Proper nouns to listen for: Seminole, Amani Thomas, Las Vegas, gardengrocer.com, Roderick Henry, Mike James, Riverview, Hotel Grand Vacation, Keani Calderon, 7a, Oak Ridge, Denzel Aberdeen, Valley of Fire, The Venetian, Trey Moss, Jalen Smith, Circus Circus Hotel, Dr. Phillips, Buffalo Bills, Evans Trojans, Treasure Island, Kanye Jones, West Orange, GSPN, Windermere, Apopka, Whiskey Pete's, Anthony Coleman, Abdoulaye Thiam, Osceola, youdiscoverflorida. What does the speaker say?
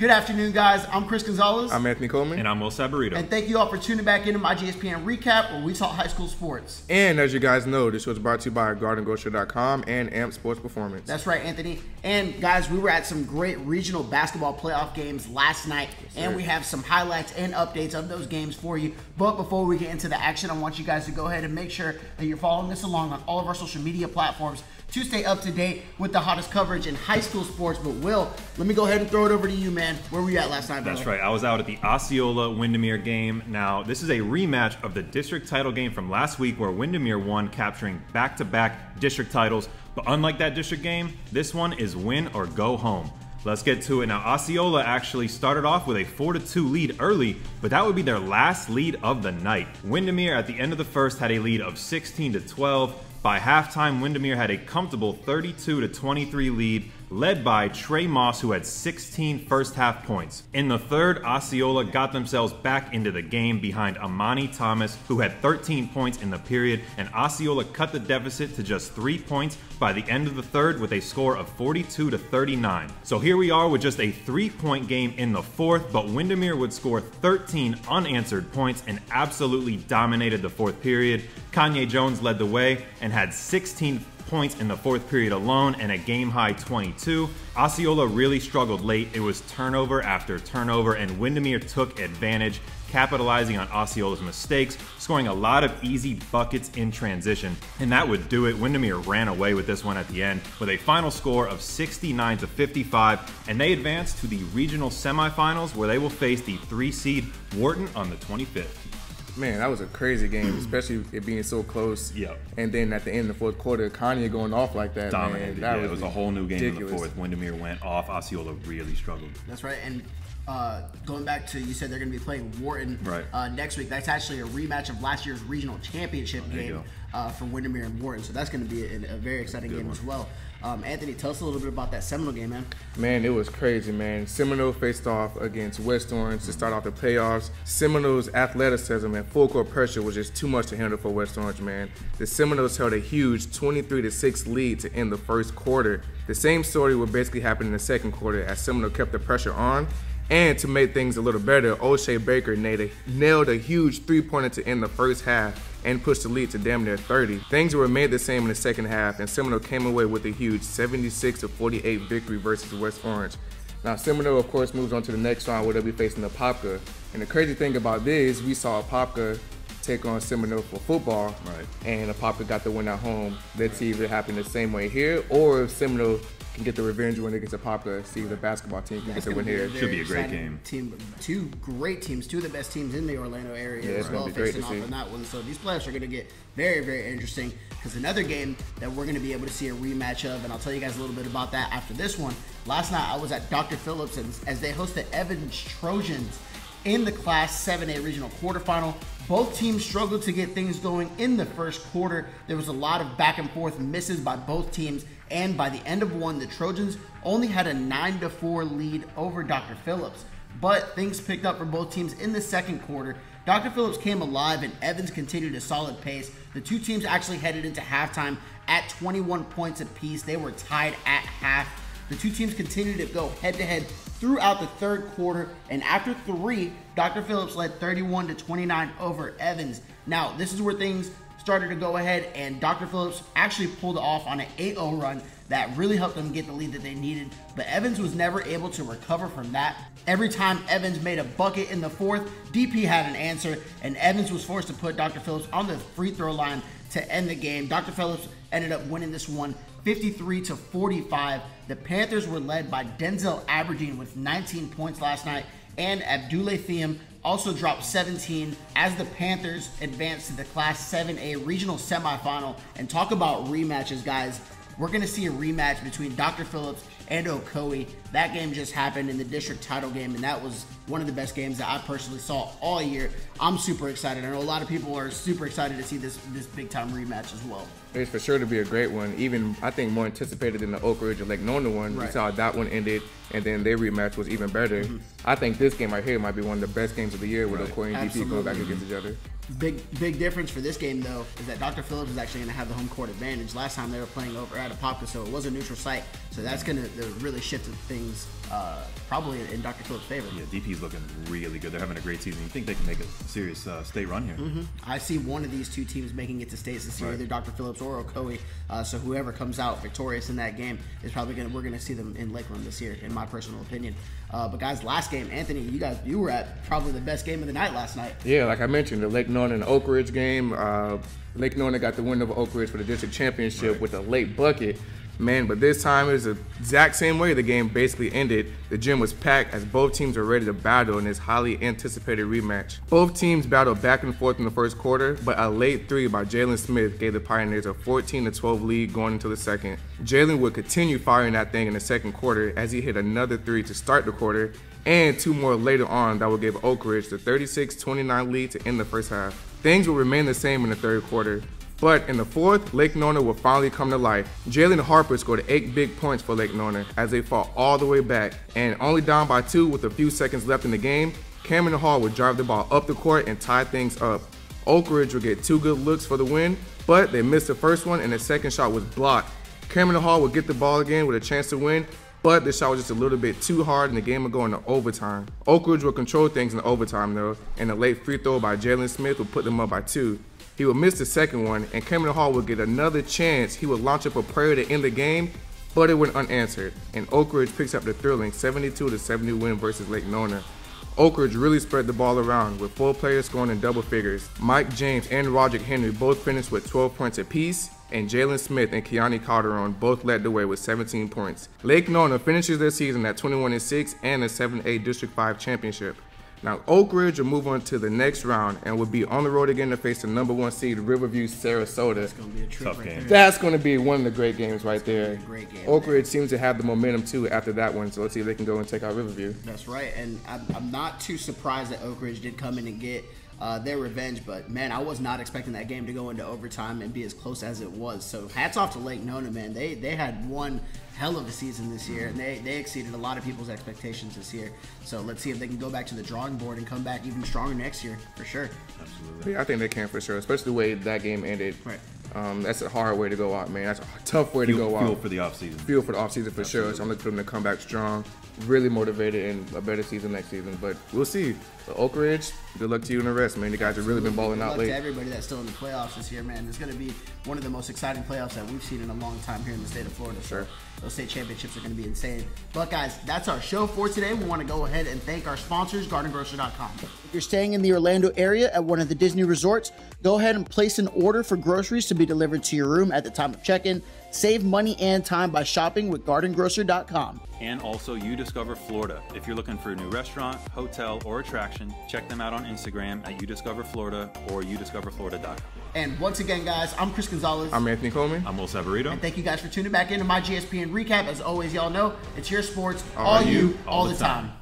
Good afternoon, guys. I'm Chris Gonzalez. I'm Anthony Coleman. And I'm Will Saborido. And thank you all for tuning back into my GSPN recap where we talk high school sports. And as you guys know, this was brought to you by gardengrocer.com and amp sports performance. That's right, Anthony. And guys, we were at some great regional basketball playoff games last night. Yes, and we have some highlights and updates of those games for you. But before we get into the action, I want you guys to go ahead and make sure that you're following us along on all of our social media platforms to stay up to date with the hottest coverage in high school sports. But Will, let me go ahead and throw it over to you, man. Where were you at last night, brother? That's right. I was out at the Osceola Windermere game. Now, this is a rematch of the district title game from last week where Windermere won, capturing back-to-back district titles. But unlike that district game, this one is win or go home. Let's get to it. Now, Osceola actually started off with a 4-2 lead early, but that would be their last lead of the night. Windermere at the end of the first had a lead of 16-12. By halftime, Windermere had a comfortable 32-23 lead, led by Trey Moss, who had 16 first half points. In the third, Osceola got themselves back into the game behind Amani Thomas, who had 13 points in the period, and Osceola cut the deficit to just 3 points by the end of the third with a score of 42-39. So here we are with just a 3-point game in the fourth, but Windermere would score 13 unanswered points and absolutely dominated the fourth period. Kanye Jones led the way and had 16 points in the fourth period alone and a game-high 22. Osceola really struggled late. It was turnover after turnover, and Windermere took advantage, capitalizing on Osceola's mistakes, scoring a lot of easy buckets in transition. And that would do it. Windermere ran away with this one at the end with a final score of 69-55, and they advanced to the regional semifinals where they will face the 3-seed Wharton on the 25th. Man, that was a crazy game, especially it being so close. Yep. And then at the end of the fourth quarter, Kanye going off like that. Dominated. Man, that was a whole new game ridiculous. In the fourth. Windermere went off. Osceola really struggled. That's right. And going back to, you said they're going to be playing Wharton next week. That's actually a rematch of last year's regional championship game from Windermere and Wharton. So that's going to be a very exciting game as well. Anthony, tell us a little bit about that Seminole game, man. Man, it was crazy, man. Seminole faced off against West Orange to start off the playoffs. Seminole's athleticism and full court pressure was just too much to handle for West Orange, man. The Seminoles held a huge 23-6 lead to end the first quarter. The same story would basically happen in the second quarter as Seminole kept the pressure on. And to make things a little better, O'Shea Baker nailed a huge three-pointer to end the first half and pushed the lead to damn near 30. Things were made the same in the second half, and Seminole came away with a huge 76-48 victory versus West Orange. Now, Seminole, of course, moves on to the next round where they'll be facing Apopka. And the crazy thing about this, we saw Apopka take on Seminole for football, and Apopka got the win at home. Let's see if it happened the same way here, or if Seminole can get the revenge win against Apopka, see if the basketball team can get the win here. Should be a great game. Two great teams, two of the best teams in the Orlando area as well, facing off on that one. So these playoffs are going to get very, very interesting because another game that we're going to be able to see a rematch of, and I'll tell you guys a little bit about that after this one. Last night I was at Dr. Phillips as they host the Evans Trojans in the Class 7A regional quarterfinal. Both teams struggled to get things going in the first quarter. There was a lot of back and forth misses by both teams, and by the end of one, the Trojans only had a 9-4 lead over Dr. Phillips. But things picked up for both teams in the second quarter. Dr. Phillips came alive and Evans continued a solid pace. The two teams actually headed into halftime at 21 points apiece. They were tied at half. The two teams continued to go head-to-head throughout the third quarter, and after three, Dr. Phillips led 31-29 over Evans. Now, this is where things started to go ahead, and Dr. Phillips actually pulled off on an 8-0 run that really helped them get the lead that they needed, but Evans was never able to recover from that. Every time Evans made a bucket in the fourth, DP had an answer, and Evans was forced to put Dr. Phillips on the free throw line to end the game. Dr. Phillips ended up winning this one 53-45. The Panthers were led by Denzel Aberdeen with 19 points last night, and Abdoulaye Thiam also dropped 17 as the Panthers advanced to the Class 7A regional semifinal. And talk about rematches, guys. We're going to see a rematch between Dr. Phillips and Ocoee. That game just happened in the district title game, and that was one of the best games that I personally saw all year. I'm super excited. I know a lot of people are super excited to see this big-time rematch as well. It's for sure to be a great one, even, I think, more anticipated than the Oak Ridge and Lake Nona one. We saw that one ended, and then their rematch was even better. I think this game right here might be one of the best games of the year with Ocoee and DP going back against each other. Big difference for this game, though, is that Dr. Phillips is actually going to have the home court advantage. Last time they were playing over at Apopka, so it was a neutral site. So that's going to really shift the thing things probably in Dr. Phillips' favor. Yeah, DP's looking really good. They're having a great season. You think they can make a serious state run here? I see one of these two teams making it to states this year, either Dr. Phillips or Ocoee. So whoever comes out victorious in that game is probably going. We're going to see them in Lakeland this year, in my personal opinion. But guys, last game, Anthony, you were at probably the best game of the night last night. Yeah, like I mentioned, the Lake Nona and Oak Ridge game. Lake Nona got the win over Oak Ridge for the district championship with a late bucket. Man, but this time it was the exact same way the game basically ended. The gym was packed as both teams were ready to battle in this highly anticipated rematch. Both teams battled back and forth in the first quarter, but a late three by Jalen Smith gave the Pioneers a 14-12 lead going into the second. Jalen would continue firing that thing in the second quarter as he hit another three to start the quarter, and two more later on that would give Oak Ridge the 36-29 lead to end the first half. Things would remain the same in the third quarter. But in the fourth, Lake Nona will finally come to life. Jalen Harper scored 8 big points for Lake Nona as they fought all the way back. And only down by 2 with a few seconds left in the game, Cameron Hall would drive the ball up the court and tie things up. Oak Ridge would get 2 good looks for the win, but they missed the first one and the second shot was blocked. Cameron Hall would get the ball again with a chance to win, but the shot was just a little bit too hard and the game would go into overtime. Oak Ridge would control things in the overtime though, and a late free throw by Jalen Smith would put them up by 2. He would miss the second one, and Cameron Hall would get another chance. He would launch up a prayer to end the game, but it went unanswered, and Oak Ridge picks up the thrilling 72-70 win versus Lake Nona. Oak Ridge really spread the ball around, with 4 players scoring in double figures. Mike James and Roderick Henry both finished with 12 points apiece, and Jalen Smith and Keani Calderon both led the way with 17 points. Lake Nona finishes their season at 21-6 and a 7A District 5 championship. Now, Oak Ridge will move on to the next round and will be on the road again to face the #1 seed, Riverview, Sarasota. That's going to be a tough game. There. That's going to be one of the great games right there. Great game, Oak Ridge seems to have the momentum, too, after that one. So let's see if they can go and take out Riverview. That's right. And I'm not too surprised that Oak Ridge did come in and get their revenge. But, man, I was not expecting that game to go into overtime and be as close as it was. So hats off to Lake Nona, man. They had one hell of a season this year, and they exceeded a lot of people's expectations this year. So let's see if they can go back to the drawing board and come back even stronger next year, for sure. Absolutely. Yeah, I think they can for sure, especially the way that game ended. Right. That's a hard way to go out, man. That's a tough way to go out. Fuel for the offseason. Fuel for the offseason for sure. So I'm looking for them to come back strong, really motivated, and a better season next season. But we'll see. So Oak Ridge, good luck to you and the rest, man. The guys have really been balling out late. Good luck to everybody that's still in the playoffs this year, man. It's going to be one of the most exciting playoffs that we've seen in a long time here in the state of Florida. Sure. Those state championships are going to be insane. But, guys, that's our show for today. We want to go ahead and thank our sponsors, gardengrocer.com. If you're staying in the Orlando area at one of the Disney resorts, go ahead and place an order for groceries to be delivered to your room at the time of check-in. Save money and time by shopping with gardengrocer.com. And also You Discover Florida. If you're looking for a new restaurant, hotel, or attraction, check them out on Instagram at youdiscoverflorida or youdiscoverflorida.com. And once again, guys, I'm Chris Gonzalez. I'm Anthony Coleman. I'm Will Saborido. And thank you guys for tuning back into my GSPN recap. As always, y'all know, it's your sports, all you, all the time.